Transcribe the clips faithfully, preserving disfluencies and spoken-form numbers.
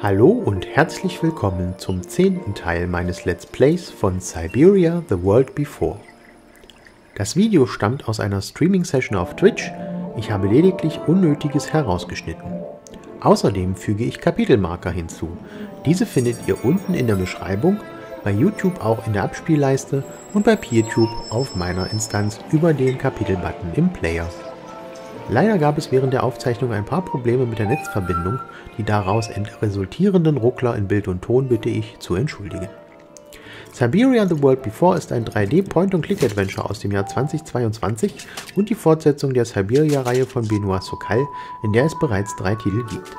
Hallo und herzlich willkommen zum zehnten Teil meines Let's Plays von Syberia The World Before. Das Video stammt aus einer Streaming-Session auf Twitch, ich habe lediglich Unnötiges herausgeschnitten. Außerdem füge ich Kapitelmarker hinzu, diese findet ihr unten in der Beschreibung, bei YouTube auch in der Abspielleiste und bei Peertube auf meiner Instanz über den Kapitelbutton im Player. Leider gab es während der Aufzeichnung ein paar Probleme mit der Netzverbindung, die daraus resultierenden Ruckler in Bild und Ton bitte ich zu entschuldigen. Syberia The World Before ist ein drei D Point-and-Click-Adventure aus dem Jahr zweitausendzweiundzwanzig und die Fortsetzung der Syberia-Reihe von Benoît Sokal, in der es bereits drei Titel gibt.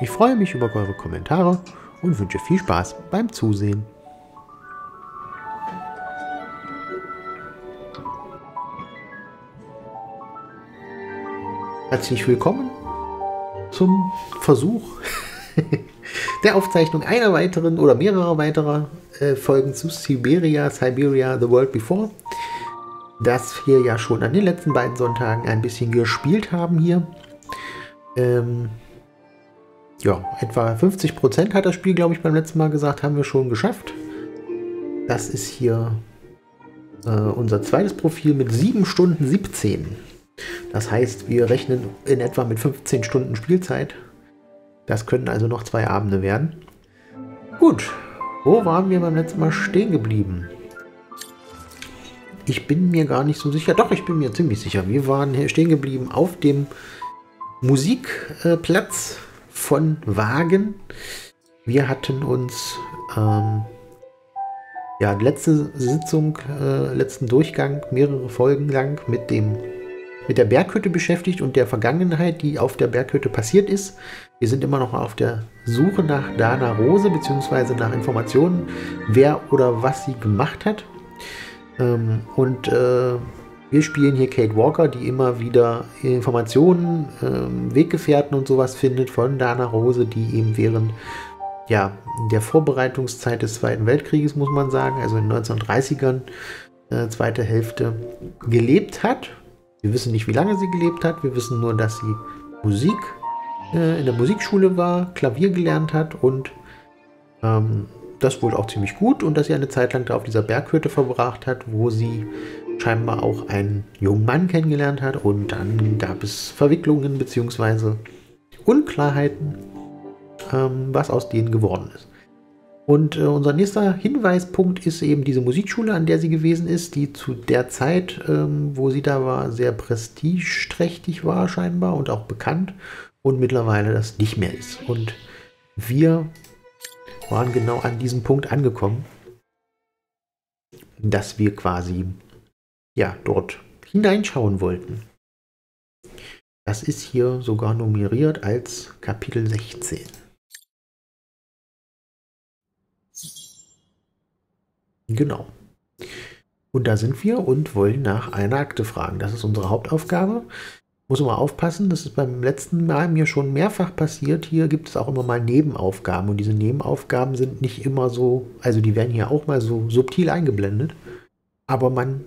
Ich freue mich über eure Kommentare und wünsche viel Spaß beim Zusehen. Herzlich willkommen zum Versuch der Aufzeichnung einer weiteren oder mehrerer weiterer äh, Folgen zu Syberia, Syberia The World Before, das wir ja schon an den letzten beiden Sonntagen ein bisschen gespielt haben hier. Ähm, ja, etwa fünfzig Prozent hat das Spiel, glaube ich, beim letzten Mal gesagt, haben wir schon geschafft. Das ist hier äh, unser zweites Profil mit sieben Stunden siebzehn. Das heißt, wir rechnen in etwa mit fünfzehn Stunden Spielzeit. Das könnten also noch zwei Abende werden. Gut, wo waren wir beim letzten Mal stehen geblieben? Ich bin mir gar nicht so sicher. Doch, ich bin mir ziemlich sicher. Wir waren hier stehen geblieben auf dem Musikplatz von Vaghen. Wir hatten uns ähm, ja letzte Sitzung, äh, letzten Durchgang, mehrere Folgen lang mit dem mit der Berghütte beschäftigt und der Vergangenheit, die auf der Berghütte passiert ist. Wir sind immer noch auf der Suche nach Dana Roze, beziehungsweise nach Informationen, wer oder was sie gemacht hat. Ähm, und äh, wir spielen hier Kate Walker, die immer wieder Informationen, ähm, Weggefährten und sowas findet von Dana Roze, die eben während ja, der Vorbereitungszeit des Zweiten Weltkrieges, muss man sagen, also in den neunzehnhundertdreißigern, äh, zweite Hälfte, gelebt hat. Wir wissen nicht, wie lange sie gelebt hat. Wir wissen nur, dass sie Musik äh, in der Musikschule war, Klavier gelernt hat und ähm, das wohl auch ziemlich gut. Und dass sie eine Zeit lang da auf dieser Berghütte verbracht hat, wo sie scheinbar auch einen jungen Mann kennengelernt hat. Und dann gab es Verwicklungen bzw. Unklarheiten, ähm, was aus denen geworden ist. Und äh, unser nächster Hinweispunkt ist eben diese Musikschule, an der sie gewesen ist, die zu der Zeit, ähm, wo sie da war, sehr prestigeträchtig war scheinbar und auch bekannt und mittlerweile das nicht mehr ist. Und wir waren genau an diesem Punkt angekommen, dass wir quasi ja dort hineinschauen wollten. Das ist hier sogar nummeriert als Kapitel sechzehn. Genau. Und da sind wir und wollen nach einer Akte fragen. Das ist unsere Hauptaufgabe. Muss immer aufpassen, das ist beim letzten Mal mir schon mehrfach passiert. Hier gibt es auch immer mal Nebenaufgaben. Und diese Nebenaufgaben sind nicht immer so, also die werden hier auch mal so subtil eingeblendet. Aber man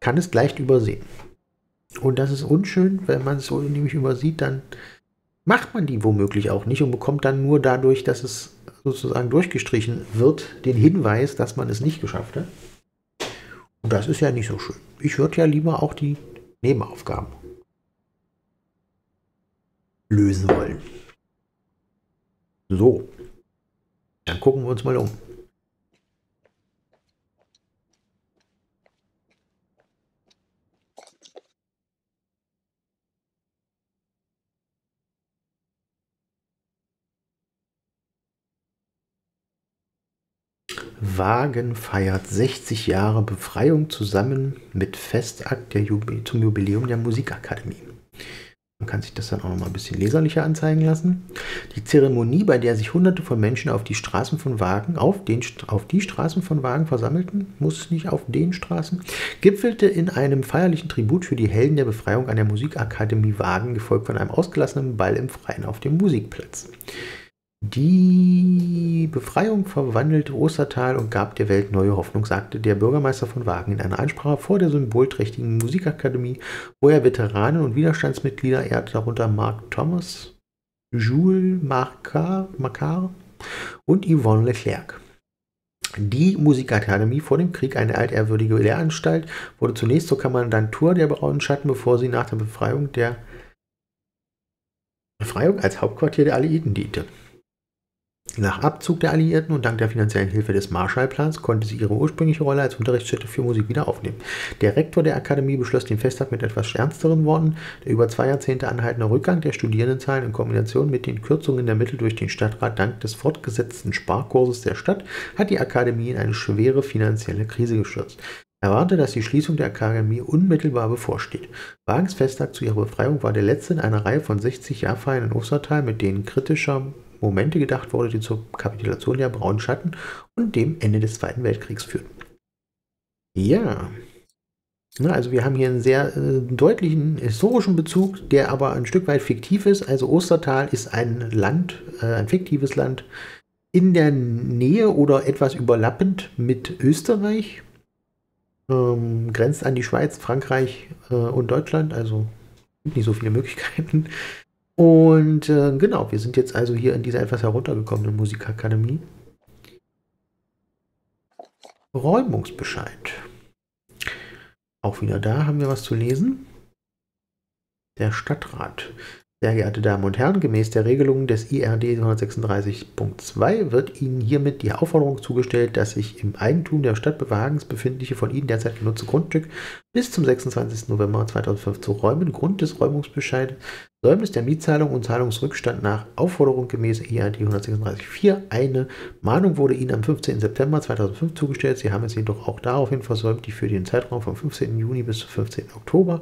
kann es leicht übersehen. Und das ist unschön, wenn man es so nämlich übersieht, dann macht man die womöglich auch nicht und bekommt dann nur dadurch, dass es sozusagen durchgestrichen wird, den Hinweis, dass man es nicht geschafft hat. Und das ist ja nicht so schön. Ich würde ja lieber auch die Nebenaufgaben lösen wollen. So, dann gucken wir uns mal um. Vaghen feiert sechzig Jahre Befreiung zusammen mit Festakt der Jubi zum Jubiläum der Musikakademie. Man kann sich das dann auch noch mal ein bisschen leserlicher anzeigen lassen. Die Zeremonie, bei der sich Hunderte von Menschen auf die Straßen von Vaghen, auf, den, auf die Straßen von Vaghen versammelten, muss nicht auf den Straßen, gipfelte in einem feierlichen Tribut für die Helden der Befreiung an der Musikakademie Vaghen, gefolgt von einem ausgelassenen Ball im Freien auf dem Musikplatz. Die Befreiung verwandelte Ostertal und gab der Welt neue Hoffnung, sagte der Bürgermeister von Vaghen in einer Ansprache vor der symbolträchtigen Musikakademie, wo er Veteranen und Widerstandsmitglieder ehrte, darunter Mark Thomas, Jules Macquart, und Yvonne Leclerc. Die Musikakademie, vor dem Krieg eine altehrwürdige Lehranstalt, wurde zunächst zur Kommandantur der Braunen Schatten, bevor sie nach der Befreiung der Befreiung als Hauptquartier der Alliierten diente. Nach Abzug der Alliierten und dank der finanziellen Hilfe des Marshallplans konnte sie ihre ursprüngliche Rolle als Unterrichtsstätte für Musik wieder aufnehmen. Der Rektor der Akademie beschloss den Festtag mit etwas ernsteren Worten. Der über zwei Jahrzehnte anhaltende Rückgang der Studierendenzahlen in Kombination mit den Kürzungen der Mittel durch den Stadtrat dank des fortgesetzten Sparkurses der Stadt hat die Akademie in eine schwere finanzielle Krise gestürzt. Er warnte, dass die Schließung der Akademie unmittelbar bevorsteht. Wagens Festtag zu ihrer Befreiung war der letzte in einer Reihe von sechzig Jahrfeiern in Ostertal, mit denen kritischer Momente gedacht wurde, die zur Kapitulation der Braunen Schatten und dem Ende des Zweiten Weltkriegs führten. Ja, na, also wir haben hier einen sehr äh, deutlichen historischen Bezug, der aber ein Stück weit fiktiv ist. Also Ostertal ist ein Land, äh, ein fiktives Land in der Nähe oder etwas überlappend mit Österreich, ähm, grenzt an die Schweiz, Frankreich äh, und Deutschland, also gibt nicht so viele Möglichkeiten. Und äh, genau, wir sind jetzt also hier in dieser etwas heruntergekommenen Musikakademie. Räumungsbescheid. Auch wieder da haben wir was zu lesen. Der Stadtrat. Sehr geehrte Damen und Herren, gemäß der Regelung des I R D hundertsechsunddreißig Punkt zwei wird Ihnen hiermit die Aufforderung zugestellt, das sich im Eigentum der Stadt Wagens befindliche von Ihnen derzeit genutzte Grundstück bis zum sechsundzwanzigsten November zweitausendfünf zu räumen. Grund des Räumungsbescheides: Säumnis der Mietzahlung und Zahlungsrückstand nach Aufforderung gemäß I R D hundertsechsunddreißig Punkt vier. Eine Mahnung wurde Ihnen am fünfzehnten September zweitausendfünf zugestellt. Sie haben es jedoch auch daraufhin versäumt, die für den Zeitraum vom fünfzehnten Juni bis zum fünfzehnten Oktober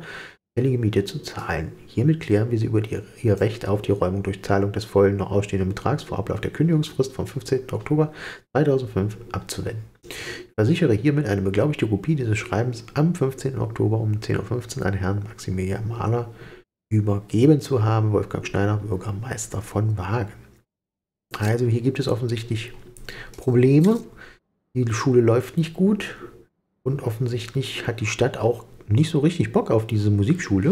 fällige Miete zu zahlen. Hiermit klären wir Sie über die, Ihr Recht auf die Räumung durch Zahlung des vollen noch ausstehenden Betrags vor Ablauf der Kündigungsfrist vom fünfzehnten Oktober zweitausendfünf abzuwenden. Ich versichere hiermit eine beglaubigte Kopie dieses Schreibens am fünfzehnten Oktober um zehn Uhr fünfzehn an Herrn Maximilian Mahler übergeben zu haben, Wolfgang Schneider, Bürgermeister von Vaghen. Also hier gibt es offensichtlich Probleme. Die Schule läuft nicht gut und offensichtlich hat die Stadt auch nicht so richtig Bock auf diese Musikschule.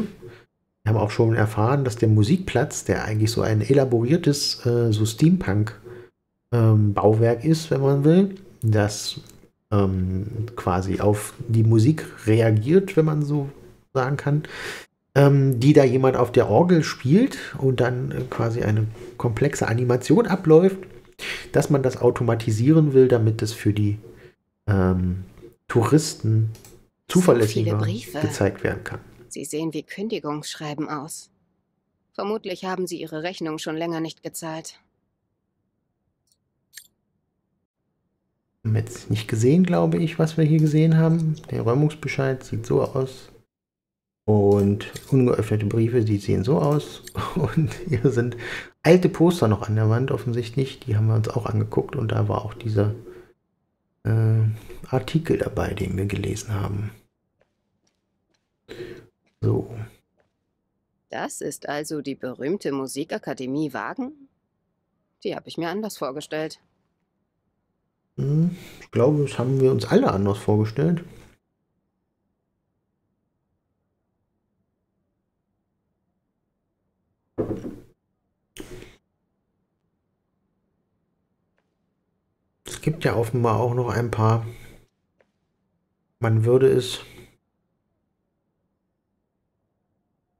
Wir haben auch schon erfahren, dass der Musikplatz, der eigentlich so ein elaboriertes äh, so Steampunk-Bauwerk ähm, ist, wenn man will, das ähm, quasi auf die Musik reagiert, wenn man so sagen kann, ähm, die da jemand auf der Orgel spielt und dann äh, quasi eine komplexe Animation abläuft, dass man das automatisieren will, damit es für die ähm, Touristen zuverlässiger so gezeigt werden kann. Sie sehen wie Kündigungsschreiben aus. Vermutlich haben Sie Ihre Rechnung schon länger nicht gezahlt. Wir haben jetzt nicht gesehen, glaube ich, was wir hier gesehen haben. Der Räumungsbescheid sieht so aus. Und ungeöffnete Briefe, die sehen so aus. Und hier sind alte Poster noch an der Wand, offensichtlich. Die haben wir uns auch angeguckt. Und da war auch dieser Artikel dabei, den wir gelesen haben. So. Das ist also die berühmte Musikakademie Vaghen? Die habe ich mir anders vorgestellt. Ich glaube, das haben wir uns alle anders vorgestellt. Es gibt ja offenbar auch noch ein paar, man würde es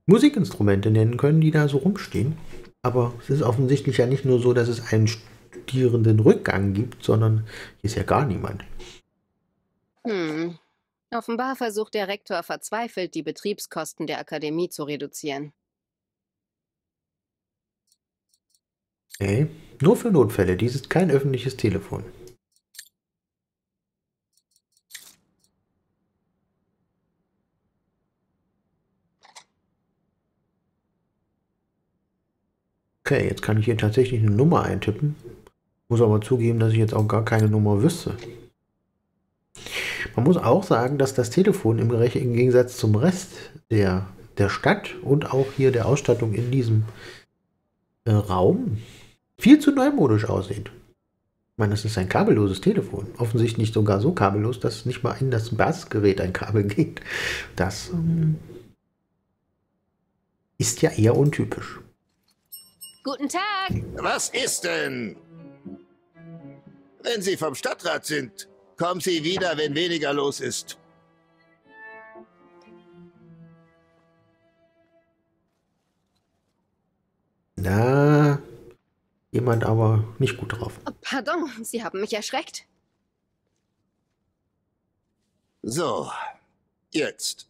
Musikinstrumente nennen können, die da so rumstehen. Aber es ist offensichtlich ja nicht nur so, dass es einen studierenden Rückgang gibt, sondern hier ist ja gar niemand. Hm. Offenbar versucht der Rektor verzweifelt, die Betriebskosten der Akademie zu reduzieren. Okay. Nur für Notfälle. Dies ist kein öffentliches Telefon. Okay, jetzt kann ich hier tatsächlich eine Nummer eintippen. Muss aber zugeben, dass ich jetzt auch gar keine Nummer wüsste. Man muss auch sagen, dass das Telefon im Gegensatz zum Rest der, der Stadt und auch hier der Ausstattung in diesem äh, Raum viel zu neumodisch aussieht. Ich meine, das ist ein kabelloses Telefon. Offensichtlich sogar so kabellos, dass nicht mal in das Basisgerät ein Kabel geht. Das ähm, ist ja eher untypisch. Guten Tag! Was ist denn? Wenn Sie vom Stadtrat sind, kommen Sie wieder, wenn weniger los ist. Na, jemand aber nicht gut drauf. Oh, pardon, Sie haben mich erschreckt. So, jetzt.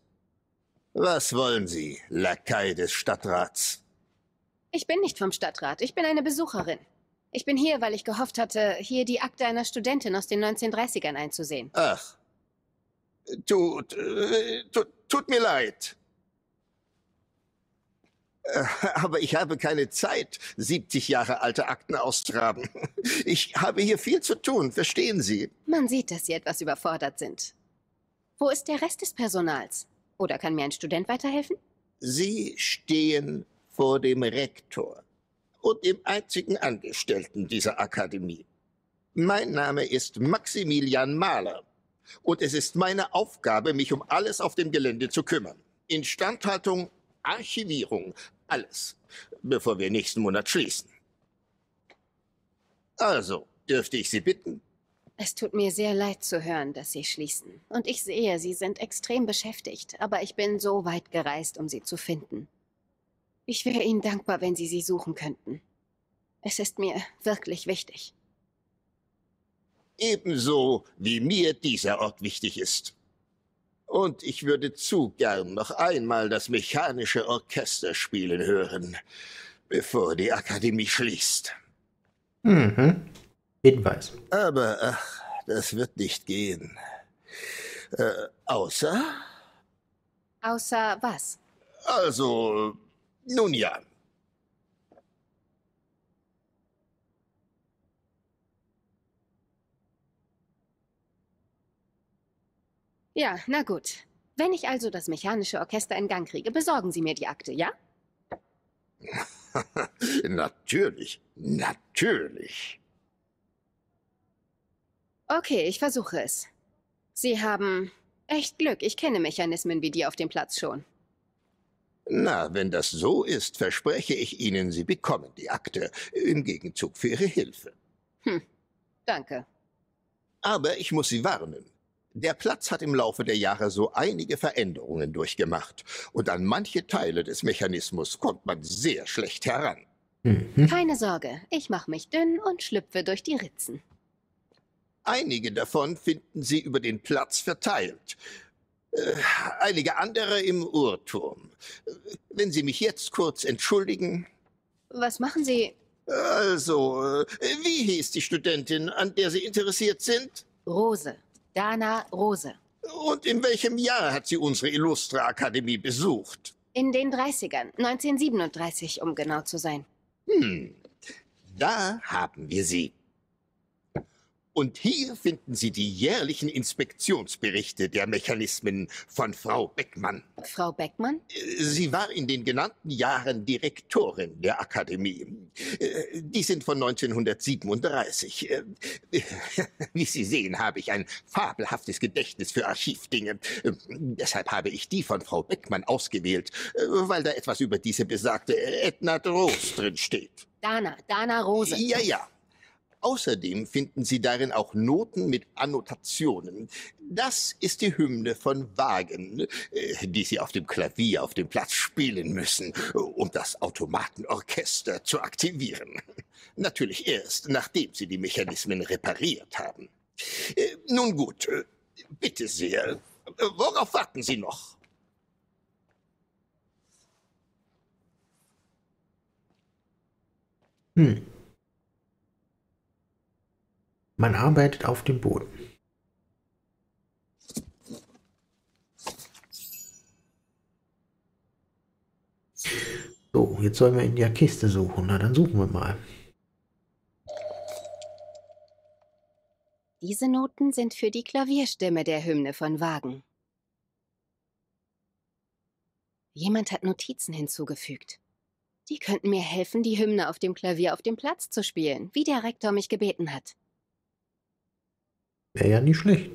Was wollen Sie, Lakai des Stadtrats? Ich bin nicht vom Stadtrat, ich bin eine Besucherin. Ich bin hier, weil ich gehofft hatte, hier die Akte einer Studentin aus den neunzehnhundertdreißigern einzusehen. Ach, tut, äh, tut, tut mir leid. Aber ich habe keine Zeit, siebzig Jahre alte Akten auszugraben. Ich habe hier viel zu tun, verstehen Sie? Man sieht, dass Sie etwas überfordert sind. Wo ist der Rest des Personals? Oder kann mir ein Student weiterhelfen? Sie stehen vor dem Rektor und dem einzigen Angestellten dieser Akademie. Mein Name ist Maximilian Mahler und es ist meine Aufgabe, mich um alles auf dem Gelände zu kümmern. Instandhaltung, Archivierung, alles, bevor wir nächsten Monat schließen. Also, dürfte ich Sie bitten? Es tut mir sehr leid zu hören, dass Sie schließen. Und ich sehe, Sie sind extrem beschäftigt, aber ich bin so weit gereist, um Sie zu finden. Ich wäre Ihnen dankbar, wenn Sie sie suchen könnten. Es ist mir wirklich wichtig. Ebenso wie mir dieser Ort wichtig ist. Und ich würde zu gern noch einmal das mechanische Orchester spielen hören, bevor die Akademie schließt. Mhm. Hinweis. Aber ach, das wird nicht gehen. Äh, außer? Außer was? Also, nun ja. Ja, na gut. Wenn ich also das mechanische Orchester in Gang kriege, besorgen Sie mir die Akte, ja? Natürlich, natürlich. Okay, ich versuche es. Sie haben echt Glück. Ich kenne Mechanismen wie die auf dem Platz schon. Na, wenn das so ist, verspreche ich Ihnen, Sie bekommen die Akte im Gegenzug für Ihre Hilfe. Hm, danke. Aber ich muss Sie warnen. Der Platz hat im Laufe der Jahre so einige Veränderungen durchgemacht und an manche Teile des Mechanismus kommt man sehr schlecht heran. Mhm. Keine Sorge, ich mache mich dünn und schlüpfe durch die Ritzen. Einige davon finden Sie über den Platz verteilt, äh, einige andere im Uhrturm. Wenn Sie mich jetzt kurz entschuldigen... Was machen Sie? Also, wie hieß die Studentin, an der Sie interessiert sind? Roze. Dana Roze. Und in welchem Jahr hat sie unsere illustre Akademie besucht? In den dreißigern, neunzehnhundertsiebenunddreißig, um genau zu sein. Hm, da haben wir sie. Und hier finden Sie die jährlichen Inspektionsberichte der Mechanismen von Frau Beckmann. Frau Beckmann? Sie war in den genannten Jahren Direktorin der Akademie. Die sind von neunzehnhundertsiebenunddreißig. Wie Sie sehen, habe ich ein fabelhaftes Gedächtnis für Archivdinge. Deshalb habe ich die von Frau Beckmann ausgewählt, weil da etwas über diese besagte Edna Roze drin steht. Dana, Dana Roze. Ja, ja. Außerdem finden Sie darin auch Noten mit Annotationen. Das ist die Hymne von Vaghen, die Sie auf dem Klavier auf dem Platz spielen müssen, um das Automatenorchester zu aktivieren. Natürlich erst, nachdem Sie die Mechanismen repariert haben. Nun gut, bitte sehr, worauf warten Sie noch? Hm. Man arbeitet auf dem Boden. So, jetzt sollen wir in der Kiste suchen. Na, dann suchen wir mal. Diese Noten sind für die Klavierstimme der Hymne von Vaghen. Jemand hat Notizen hinzugefügt. Die könnten mir helfen, die Hymne auf dem Klavier auf dem Platz zu spielen, wie der Rektor mich gebeten hat. Wäre ja nicht schlecht.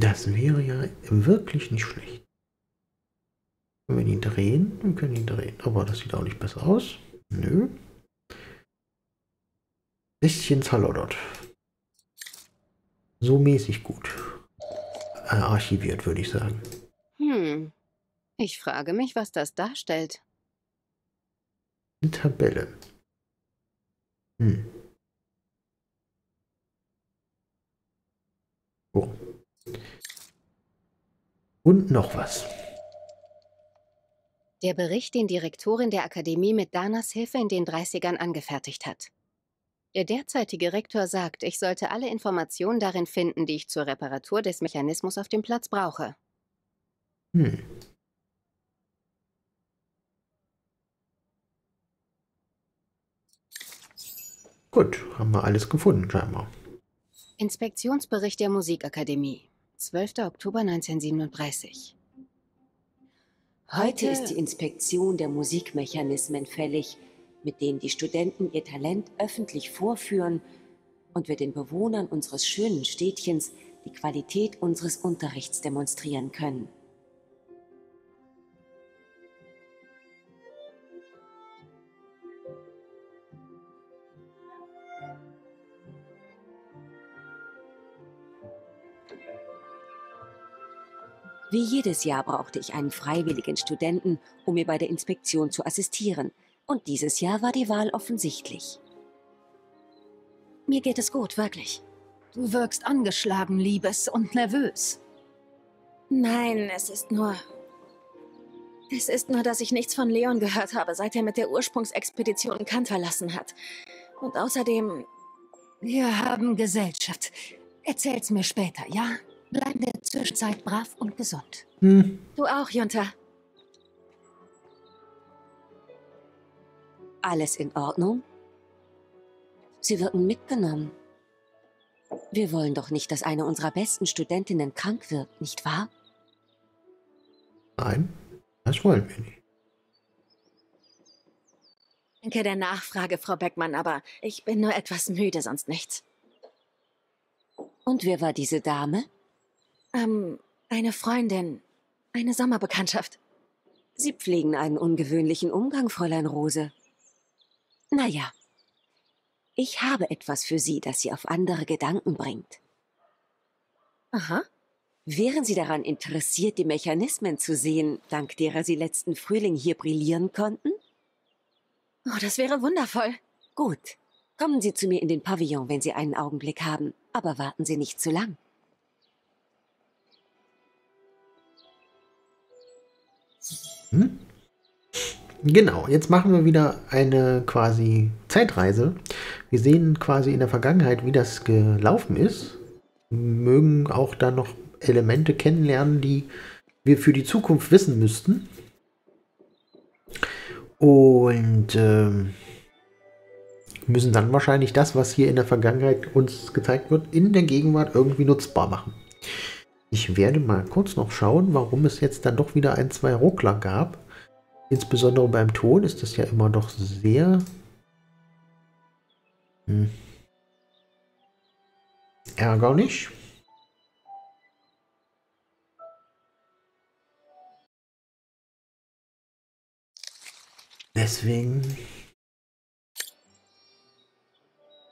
Das wäre ja wirklich nicht schlecht. Wenn wir ihn drehen, wir können ihn drehen. Aber das sieht auch nicht besser aus. Nö. Bisschen zerloddert. So mäßig gut. Äh, archiviert, würde ich sagen. Hm. Ich frage mich, was das darstellt. Eine Tabelle. Hm. So. Und noch was. Der Bericht, den die Rektorin der Akademie mit Danas Hilfe in den dreißigern angefertigt hat. Der derzeitige Rektor sagt, ich sollte alle Informationen darin finden, die ich zur Reparatur des Mechanismus auf dem Platz brauche. Hm. Gut, haben wir alles gefunden, scheinbar. Inspektionsbericht der Musikakademie, zwölfter Oktober neunzehnhundertsiebenunddreißig. Heute ist die Inspektion der Musikmechanismen fällig, mit denen die Studenten ihr Talent öffentlich vorführen und wir den Bewohnern unseres schönen Städtchens die Qualität unseres Unterrichts demonstrieren können. Wie jedes Jahr brauchte ich einen freiwilligen Studenten, um mir bei der Inspektion zu assistieren. Und dieses Jahr war die Wahl offensichtlich. Mir geht es gut, wirklich. Du wirkst angeschlagen, Liebes, und nervös. Nein, es ist nur... Es ist nur, dass ich nichts von Leon gehört habe, seit er mit der Ursprungsexpedition Kanter verlassen hat. Und außerdem... Wir haben Gesellschaft. Erzähl's mir später, ja? Bleib in der Zwischenzeit brav und gesund. Hm. Du auch, Jutta. Alles in Ordnung? Sie wirken mitgenommen. Wir wollen doch nicht, dass eine unserer besten Studentinnen krank wird, nicht wahr? Nein, das wollen wir nicht. Danke der Nachfrage, Frau Beckmann, aber ich bin nur etwas müde, sonst nichts. Und wer war diese Dame? Ähm, eine Freundin. Eine Sommerbekanntschaft. Sie pflegen einen ungewöhnlichen Umgang, Fräulein Roze. Naja, ich habe etwas für Sie, das Sie auf andere Gedanken bringt. Aha. Wären Sie daran interessiert, die Mechanismen zu sehen, dank derer Sie letzten Frühling hier brillieren konnten? Oh, das wäre wundervoll. Gut. Kommen Sie zu mir in den Pavillon, wenn Sie einen Augenblick haben. Aber warten Sie nicht zu lang. Hm? Genau, jetzt machen wir wieder eine quasi Zeitreise. Wir sehen quasi in der Vergangenheit, wie das gelaufen ist. Mögen auch da noch Elemente kennenlernen, die wir für die Zukunft wissen müssten. Und ähm, müssen dann wahrscheinlich das, was hier in der Vergangenheit uns gezeigt wird, in der Gegenwart irgendwie nutzbar machen. Ich werde mal kurz noch schauen, warum es jetzt dann doch wieder ein, zwei Ruckler gab. Insbesondere beim Ton ist das ja immer doch sehr hm. ärgerlich. Deswegen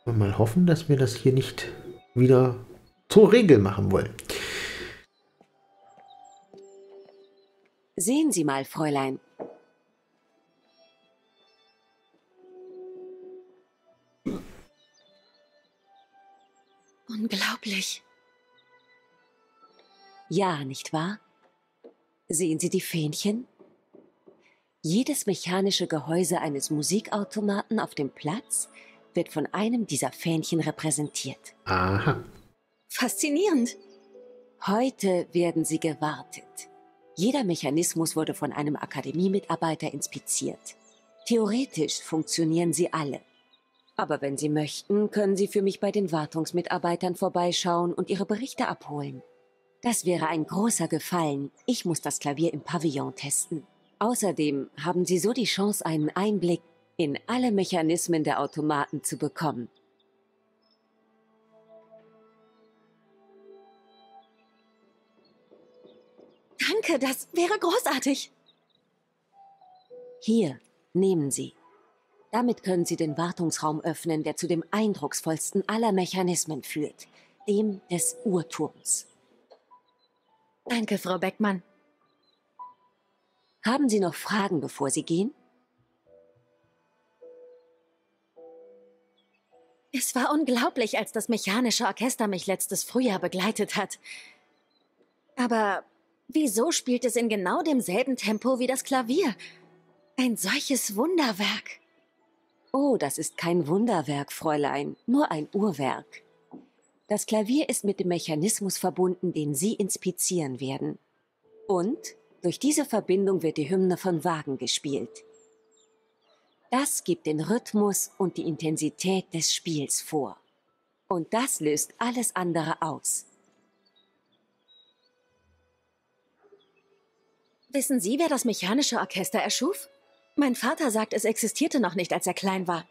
wollen wir mal hoffen, dass wir das hier nicht wieder zur Regel machen wollen. Sehen Sie mal, Fräulein. Unglaublich. Ja, nicht wahr? Sehen Sie die Fähnchen? Jedes mechanische Gehäuse eines Musikautomaten auf dem Platz wird von einem dieser Fähnchen repräsentiert. Aha. Faszinierend. Heute werden sie gewartet. Jeder Mechanismus wurde von einem Akademiemitarbeiter inspiziert. Theoretisch funktionieren sie alle. Aber wenn Sie möchten, können Sie für mich bei den Wartungsmitarbeitern vorbeischauen und Ihre Berichte abholen. Das wäre ein großer Gefallen. Ich muss das Klavier im Pavillon testen. Außerdem haben Sie so die Chance, einen Einblick in alle Mechanismen der Automaten zu bekommen. Danke, das wäre großartig. Hier, nehmen Sie. Damit können Sie den Wartungsraum öffnen, der zu dem eindrucksvollsten aller Mechanismen führt, dem des Uhrturms. Danke, Frau Beckmann. Haben Sie noch Fragen, bevor Sie gehen? Es war unglaublich, als das mechanische Orchester mich letztes Frühjahr begleitet hat. Aber wieso spielt es in genau demselben Tempo wie das Klavier? Ein solches Wunderwerk. Oh, das ist kein Wunderwerk, Fräulein, nur ein Uhrwerk. Das Klavier ist mit dem Mechanismus verbunden, den Sie inspizieren werden. Und durch diese Verbindung wird die Hymne von Vaghen gespielt. Das gibt den Rhythmus und die Intensität des Spiels vor. Und das löst alles andere aus. Wissen Sie, wer das mechanische Orchester erschuf? Mein Vater sagt, es existierte noch nicht, als er klein war.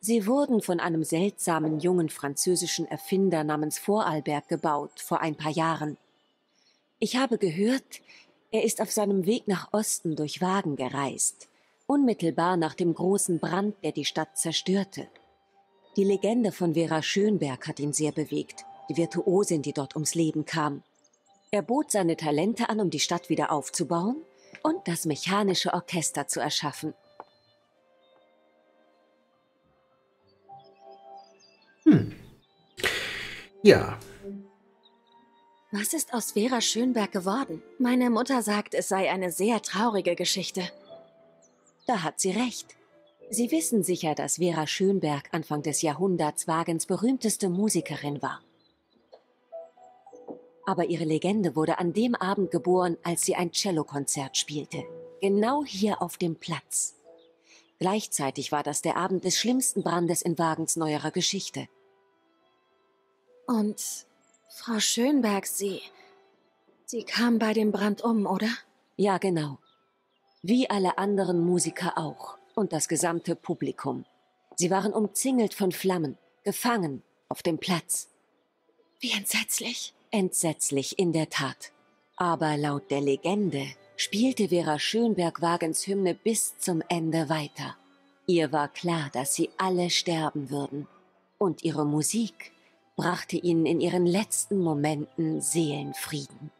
Sie wurden von einem seltsamen jungen französischen Erfinder namens Voralberg gebaut, vor ein paar Jahren. Ich habe gehört, er ist auf seinem Weg nach Osten durch Vaghen gereist, unmittelbar nach dem großen Brand, der die Stadt zerstörte. Die Legende von Vera Schönberg hat ihn sehr bewegt, die Virtuosin, die dort ums Leben kam. Er bot seine Talente an, um die Stadt wieder aufzubauen und das mechanische Orchester zu erschaffen. Hm. Ja. Was ist aus Vera Schönberg geworden? Meine Mutter sagt, es sei eine sehr traurige Geschichte. Da hat sie recht. Sie wissen sicher, dass Vera Schönberg Anfang des Jahrhunderts Vaghen's berühmteste Musikerin war. Aber ihre Legende wurde an dem Abend geboren, als sie ein Cellokonzert spielte. Genau hier auf dem Platz. Gleichzeitig war das der Abend des schlimmsten Brandes in Vaghen's neuerer Geschichte. Und Frau Schönberg, sie... Sie kam bei dem Brand um, oder? Ja, genau. Wie alle anderen Musiker auch. Und das gesamte Publikum. Sie waren umzingelt von Flammen, gefangen, auf dem Platz. Wie entsetzlich. Entsetzlich, in der Tat. Aber laut der Legende spielte Vera Schönberg Vaghen's Hymne bis zum Ende weiter. Ihr war klar, dass sie alle sterben würden. Und ihre Musik brachte ihnen in ihren letzten Momenten Seelenfrieden.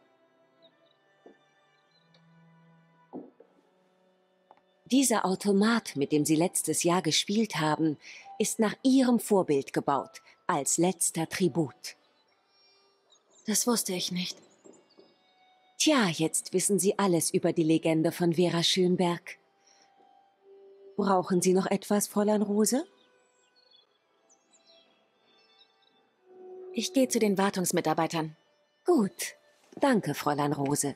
Dieser Automat, mit dem sie letztes Jahr gespielt haben, ist nach ihrem Vorbild gebaut, als letzter Tribut. Das wusste ich nicht. Tja, jetzt wissen Sie alles über die Legende von Vera Schönberg. Brauchen Sie noch etwas, Fräulein Roze? Ich gehe zu den Wartungsmitarbeitern. Gut. Danke, Fräulein Roze.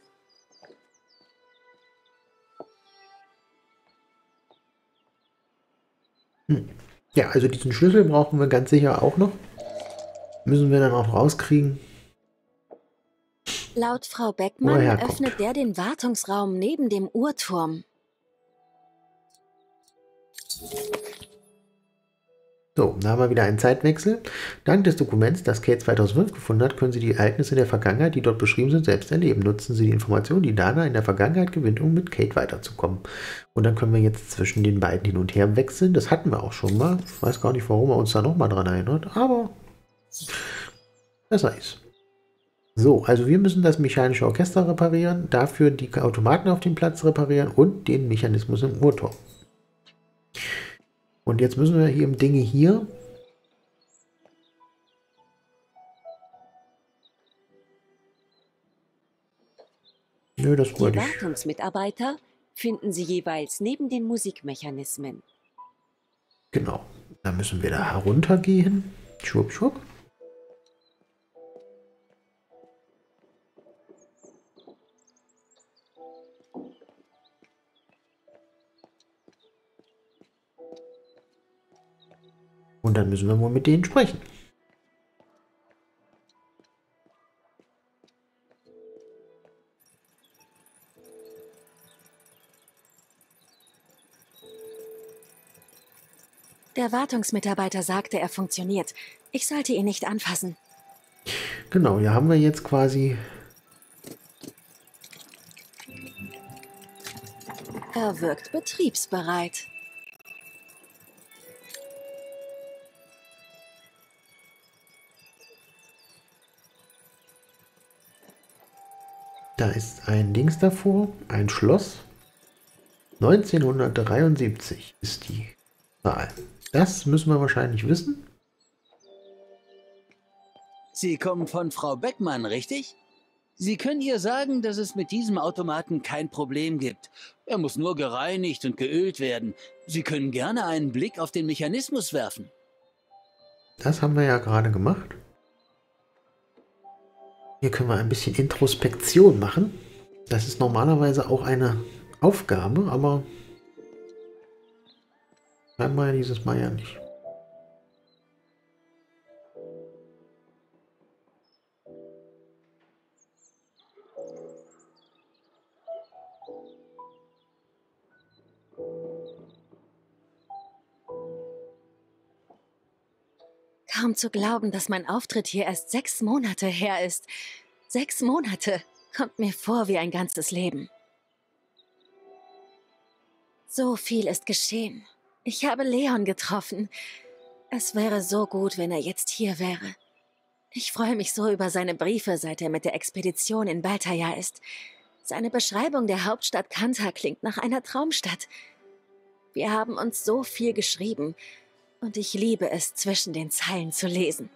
Hm. Ja, also diesen Schlüssel brauchen wir ganz sicher auch noch. Müssen wir dann auch rauskriegen. Laut Frau Beckmann öffnet der den Wartungsraum neben dem Uhrturm. So, da haben wir wieder einen Zeitwechsel. Dank des Dokuments, das Kate zweitausendfünf gefunden hat, können Sie die Ereignisse der Vergangenheit, die dort beschrieben sind, selbst erleben. Nutzen Sie die Informationen, die Dana in der Vergangenheit gewinnt, um mit Kate weiterzukommen. Und dann können wir jetzt zwischen den beiden hin und her wechseln. Das hatten wir auch schon mal. Ich weiß gar nicht, warum er uns da nochmal dran erinnert, aber das heißt. So, also wir müssen das mechanische Orchester reparieren, dafür die Automaten auf dem Platz reparieren und den Mechanismus im Uhrturm. Und jetzt müssen wir hier im Dinge hier Nö, das Die Wartungsmitarbeiter finden Sie jeweils neben den Musikmechanismen. Genau, da müssen wir da heruntergehen. Schwupp, schwupp. Und dann müssen wir wohl mit denen sprechen. Der Wartungsmitarbeiter sagte, er funktioniert. Ich sollte ihn nicht anfassen. Genau, hier haben wir jetzt quasi Er wirkt betriebsbereit. Da ist ein Dings davor, ein Schloss. neunzehnhundertdreiundsiebzig ist die Zahl. Das müssen wir wahrscheinlich wissen. Sie kommen von Frau Beckmann, richtig? Sie können ihr sagen, dass es mit diesem Automaten kein Problem gibt. Er muss nur gereinigt und geölt werden. Sie können gerne einen Blick auf den Mechanismus werfen. Das haben wir ja gerade gemacht. Hier können wir ein bisschen Introspektion machen. Das ist normalerweise auch eine Aufgabe, aber haben wir dieses Mal ja nicht. Kaum zu glauben, dass mein Auftritt hier erst sechs Monate her ist. Sechs Monate kommt mir vor wie ein ganzes Leben. So viel ist geschehen. Ich habe Leon getroffen. Es wäre so gut, wenn er jetzt hier wäre. Ich freue mich so über seine Briefe, seit er mit der Expedition in Baltaya ist. Seine Beschreibung der Hauptstadt Kanter klingt nach einer Traumstadt. Wir haben uns so viel geschrieben. Und ich liebe es, zwischen den Zeilen zu lesen.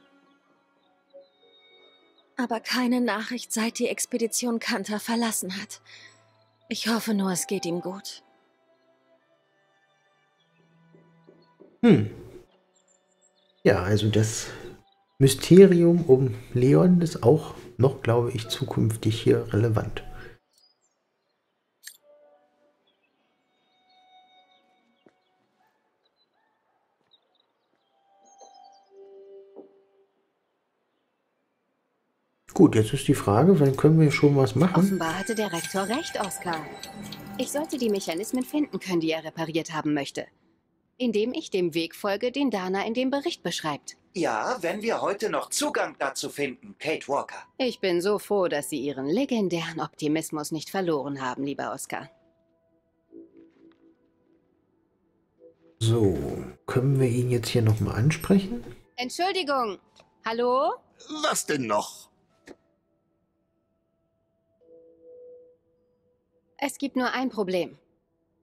Aber keine Nachricht, seit die Expedition Kanter verlassen hat. Ich hoffe nur, es geht ihm gut. Hm. Ja, also das Mysterium um Leon ist auch noch, glaube ich, zukünftig hier relevant. Gut, jetzt ist die Frage, wann können wir schon was machen? Offenbar hatte der Rektor recht, Oskar. Ich sollte die Mechanismen finden können, die er repariert haben möchte. Indem ich dem Weg folge, den Dana in dem Bericht beschreibt. Ja, wenn wir heute noch Zugang dazu finden, Kate Walker. Ich bin so froh, dass Sie Ihren legendären Optimismus nicht verloren haben, lieber Oskar. So, können wir ihn jetzt hier nochmal ansprechen? Entschuldigung, hallo? Was denn noch? Es gibt nur ein Problem.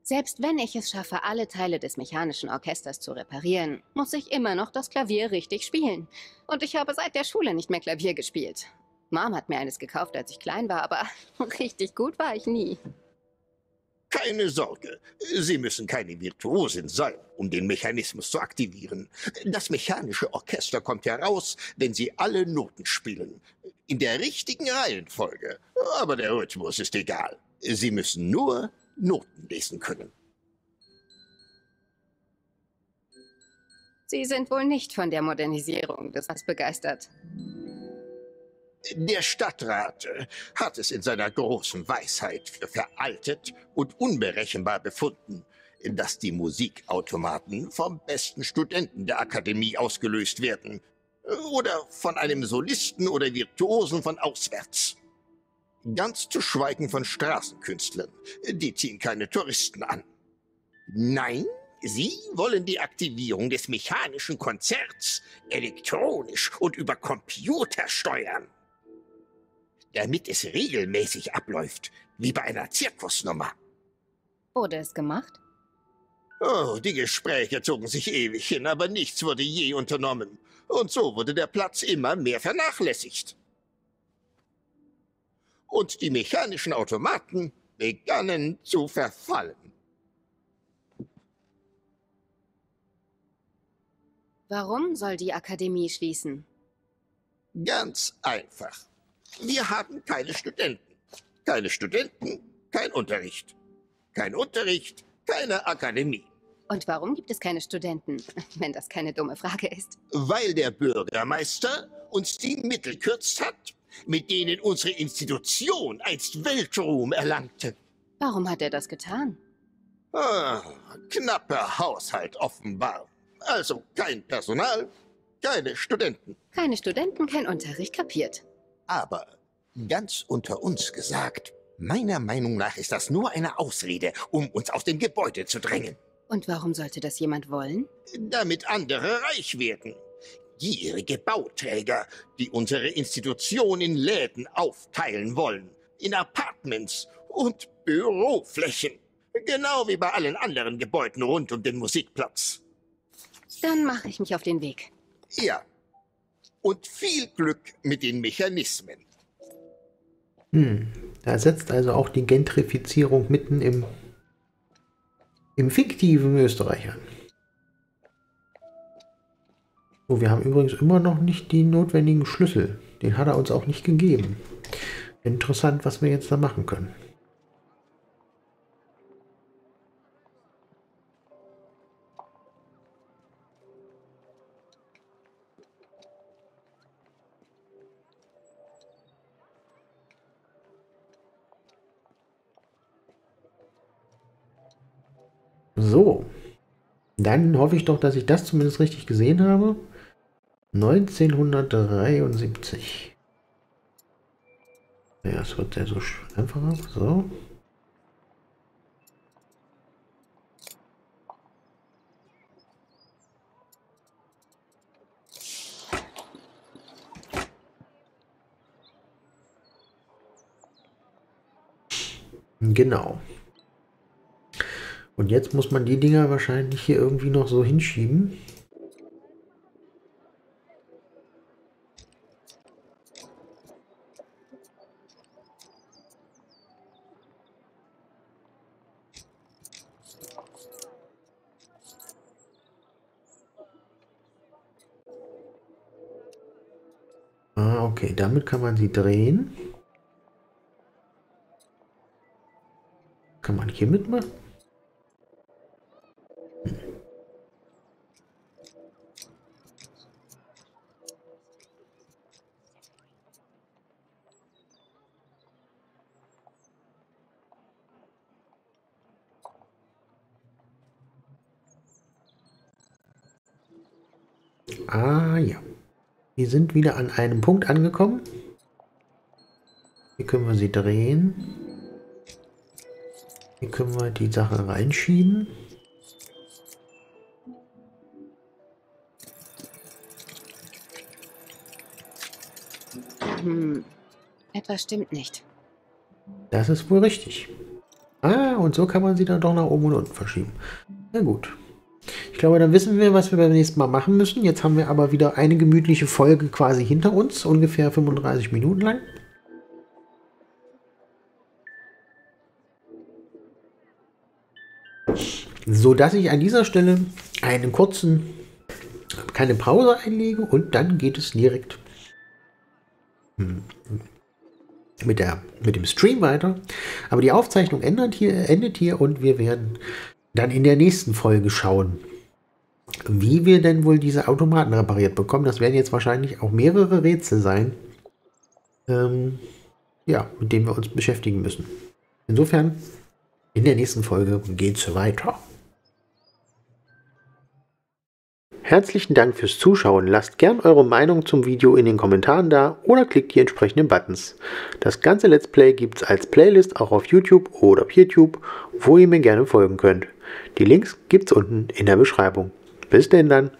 Selbst wenn ich es schaffe, alle Teile des mechanischen Orchesters zu reparieren, muss ich immer noch das Klavier richtig spielen. Und ich habe seit der Schule nicht mehr Klavier gespielt. Mom hat mir eines gekauft, als ich klein war, aber richtig gut war ich nie. Keine Sorge, Sie müssen keine Virtuosin sein, um den Mechanismus zu aktivieren. Das mechanische Orchester kommt heraus, wenn Sie alle Noten spielen. In der richtigen Reihenfolge. Aber der Rhythmus ist egal. Sie müssen nur Noten lesen können. Sie sind wohl nicht von der Modernisierung des Orchesters begeistert. Der Stadtrat hat es in seiner großen Weisheit für veraltet und unberechenbar befunden, dass die Musikautomaten vom besten Studenten der Akademie ausgelöst werden oder von einem Solisten oder Virtuosen von auswärts. Ganz zu schweigen von Straßenkünstlern. Die ziehen keine Touristen an. Nein, sie wollen die Aktivierung des mechanischen Konzerts elektronisch und über Computer steuern. Damit es regelmäßig abläuft, wie bei einer Zirkusnummer. Wurde es gemacht? Oh, die Gespräche zogen sich ewig hin, aber nichts wurde je unternommen. Und so wurde der Platz immer mehr vernachlässigt. Und die mechanischen Automaten begannen zu verfallen. Warum soll die Akademie schließen? Ganz einfach. Wir haben keine Studenten. Keine Studenten, kein Unterricht. Kein Unterricht, keine Akademie. Und warum gibt es keine Studenten, wenn das keine dumme Frage ist? Weil der Bürgermeister uns die Mittel kürzt hat, mit denen unsere Institution einst Weltruhm erlangte. Warum hat er das getan? Ah, knapper Haushalt offenbar. Also kein Personal, keine Studenten. Keine Studenten, kein Unterricht, kapiert. Aber ganz unter uns gesagt, Meiner Meinung nach ist das nur eine Ausrede, um uns aus dem Gebäude zu drängen. Und warum sollte das jemand wollen? Damit andere reich werden. Gierige Bauträger, die unsere Institution in Läden aufteilen wollen, in Apartments und Büroflächen. Genau wie bei allen anderen Gebäuden rund um den Musikplatz. Dann mache ich mich auf den Weg. Ja. Und viel Glück mit den Mechanismen. Hm. Da setzt also auch die Gentrifizierung mitten im, im fiktiven Österreich an. So, wir haben übrigens immer noch nicht die notwendigen Schlüssel. Den hat er uns auch nicht gegeben. Interessant, was wir jetzt da machen können. So, dann hoffe ich doch, dass ich das zumindest richtig gesehen habe. neunzehnhundertdreiundsiebzig. Ja, es wird ja so einfacher. So. Genau. Und jetzt muss man die Dinger wahrscheinlich hier irgendwie noch so hinschieben. Ah, okay, damit kann man sie drehen. Kann man hier mitmachen? Ah ja, wir sind wieder an einem Punkt angekommen. Hier können wir sie drehen. Hier können wir die Sache reinschieben. Hm, etwas stimmt nicht. Das ist wohl richtig. Ah, und so kann man sie dann doch nach oben und unten verschieben. Na gut. Ich glaube, dann wissen wir, was wir beim nächsten Mal machen müssen. Jetzt haben wir aber wieder eine gemütliche Folge quasi hinter uns, ungefähr fünfunddreißig Minuten lang. So dass ich an dieser Stelle einen kurzen, keine Pause einlege und dann geht es direkt mit, der, mit dem Stream weiter. Aber die Aufzeichnung endet hier, endet hier und wir werden dann in der nächsten Folge schauen, wie wir denn wohl diese Automaten repariert bekommen. Das werden jetzt wahrscheinlich auch mehrere Rätsel sein, ähm, ja, mit denen wir uns beschäftigen müssen. Insofern, in der nächsten Folge geht's weiter. Herzlichen Dank fürs Zuschauen. Lasst gern eure Meinung zum Video in den Kommentaren da oder klickt die entsprechenden Buttons. Das ganze Let's Play gibt's als Playlist auch auf YouTube oder Peertube, wo ihr mir gerne folgen könnt. Die Links gibt's unten in der Beschreibung. Bis denn dann.